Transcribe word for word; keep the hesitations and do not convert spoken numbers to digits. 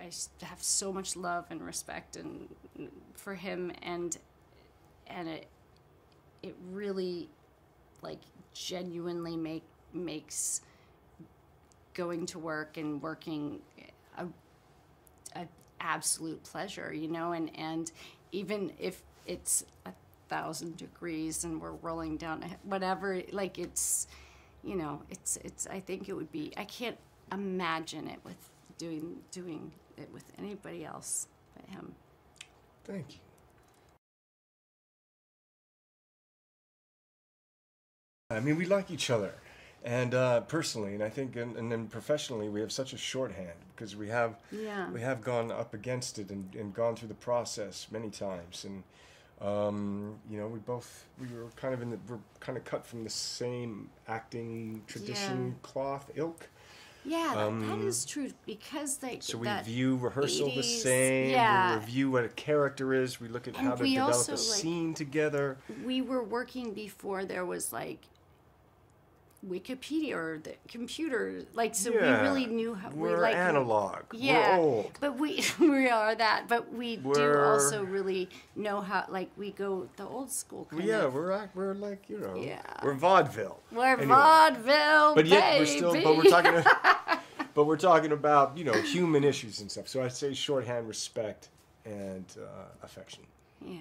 I have so much love and respect and for him, and and it it really like genuinely make makes going to work and working a, a absolute pleasure, you know, and and even if it's a thousand degrees and we're rolling down whatever, like it's, you know, it's it's I think it would be, I can't imagine it with doing doing it with anybody else but him. Thank you. I mean, we like each other, and uh, personally, and I think, and, and then professionally, we have such a shorthand because we have, yeah. we have gone up against it and, and gone through the process many times, and um, you know, we both we were kind of in the we're kind of cut from the same acting tradition, yeah. cloth ilk. Yeah, um, that is true, because they so we that view rehearsal eighties, the same. Yeah. We review what a character is. We look at and how to develop also, a scene like, together. We were working before there was like. Wikipedia or the computer, like, so yeah. we really knew how we're we, like, analog. Yeah, we're old. But we we are that. But we we're, do also really know how. Like we go the old school. Kind yeah, of. we're we're like you know. Yeah. We're vaudeville. We're anyway. vaudeville, but yet baby. we're still. But we're talking. About, but we're talking about you know human issues and stuff. So I say shorthand respect and uh, affection. Yeah.